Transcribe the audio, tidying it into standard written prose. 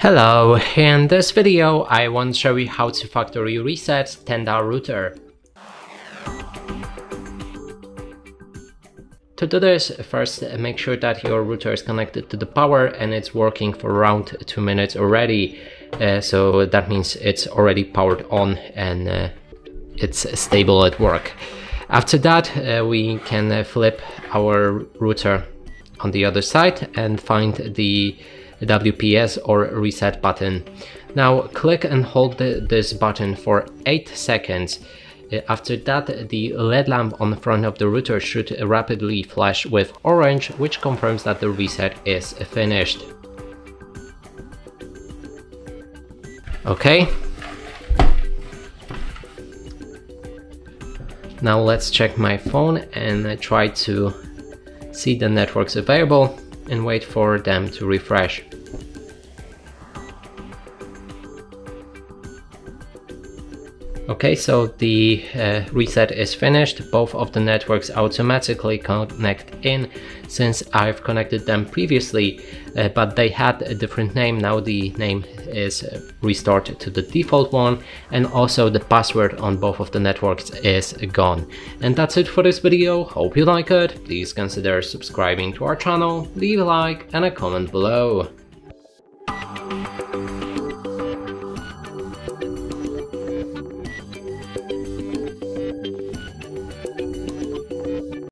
Hello, in this video I want to show you how to factory reset Tenda router. To do this, first make sure that your router is connected to the power and it's working for around 2 minutes already. So that means it's already powered on and it's stable at work. After that we can flip our router on the other side and find the WPS or reset button. Now click and hold this button for 8 seconds. After that, the LED lamp on the front of the router should rapidly flash with orange, which confirms that the reset is finished. Okay. Now let's check my phone and try to see the networks available and wait for them to refresh. Okay, so the reset is finished. Both of the networks automatically connect in since I've connected them previously, but they had a different name. Now the name is restored to the default one, and also the password on both of the networks is gone. And that's it for this video. Hope you like it. Please consider subscribing to our channel, leave a like and a comment below.